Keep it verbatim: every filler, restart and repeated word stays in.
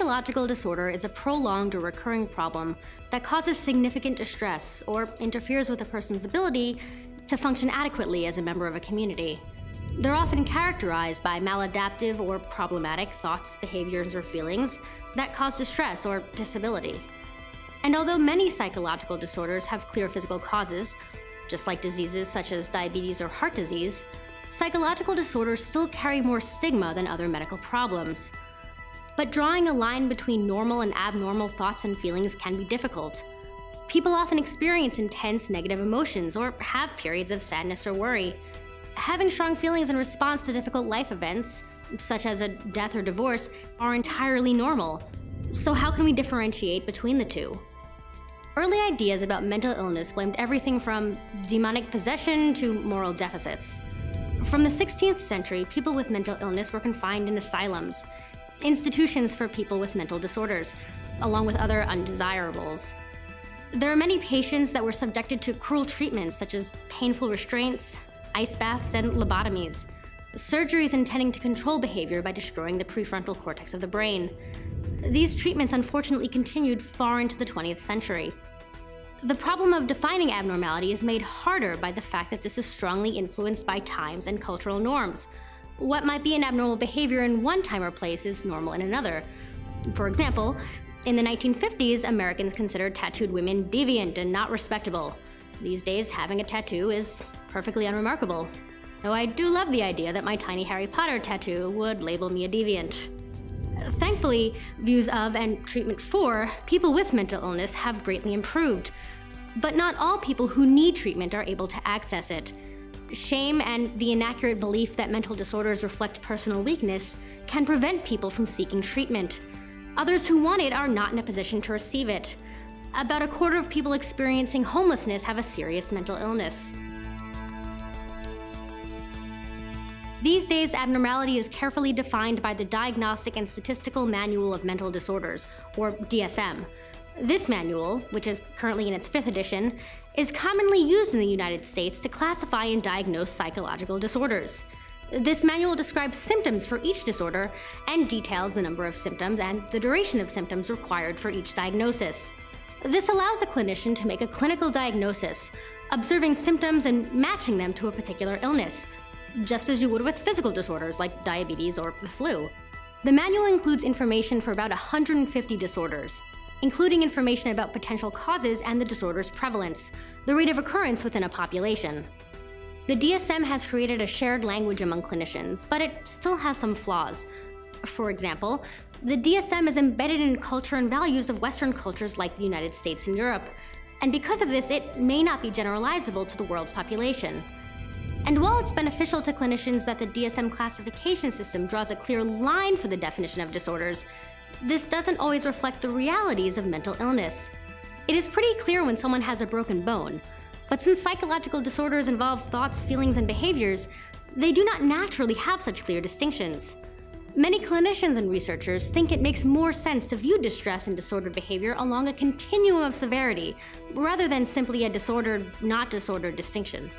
psychological disorder is a prolonged or recurring problem that causes significant distress or interferes with a person's ability to function adequately as a member of a community. They're often characterized by maladaptive or problematic thoughts, behaviors, or feelings that cause distress or disability. And although many psychological disorders have clear physical causes, just like diseases such as diabetes or heart disease, psychological disorders still carry more stigma than other medical problems. But drawing a line between normal and abnormal thoughts and feelings can be difficult. People often experience intense negative emotions or have periods of sadness or worry. Having strong feelings in response to difficult life events, such as a death or divorce, are entirely normal. So how can we differentiate between the two? Early ideas about mental illness blamed everything from demonic possession to moral deficits. From the sixteenth century, people with mental illness were confined in asylums, institutions for people with mental disorders, along with other undesirables. There are many patients that were subjected to cruel treatments such as painful restraints, ice baths, and lobotomies, surgeries intending to control behavior by destroying the prefrontal cortex of the brain. These treatments unfortunately continued far into the twentieth century. The problem of defining abnormality is made harder by the fact that this is strongly influenced by times and cultural norms. What might be an abnormal behavior in one time or place is normal in another. For example, in the nineteen fifties, Americans considered tattooed women deviant and not respectable. These days, having a tattoo is perfectly unremarkable. Though I do love the idea that my tiny Harry Potter tattoo would label me a deviant. Thankfully, views of and treatment for people with mental illness have greatly improved, but not all people who need treatment are able to access it. Shame and the inaccurate belief that mental disorders reflect personal weakness can prevent people from seeking treatment. Others who want it are not in a position to receive it. About a quarter of people experiencing homelessness have a serious mental illness. These days, abnormality is carefully defined by the Diagnostic and Statistical Manual of Mental Disorders, or D S M. This manual, which is currently in its fifth edition, is commonly used in the United States to classify and diagnose psychological disorders. This manual describes symptoms for each disorder and details the number of symptoms and the duration of symptoms required for each diagnosis. This allows a clinician to make a clinical diagnosis, observing symptoms and matching them to a particular illness, just as you would with physical disorders like diabetes or the flu. The manual includes information for about one hundred fifty disorders, including information about potential causes and the disorder's prevalence, the rate of occurrence within a population. The D S M has created a shared language among clinicians, but it still has some flaws. For example, the D S M is embedded in culture and values of Western cultures like the United States and Europe, and because of this, it may not be generalizable to the world's population. And while it's beneficial to clinicians that the D S M classification system draws a clear line for the definition of disorders, this doesn't always reflect the realities of mental illness. It is pretty clear when someone has a broken bone, but since psychological disorders involve thoughts, feelings, and behaviors, they do not naturally have such clear distinctions. Many clinicians and researchers think it makes more sense to view distress and disordered behavior along a continuum of severity, rather than simply a disordered, not disordered distinction.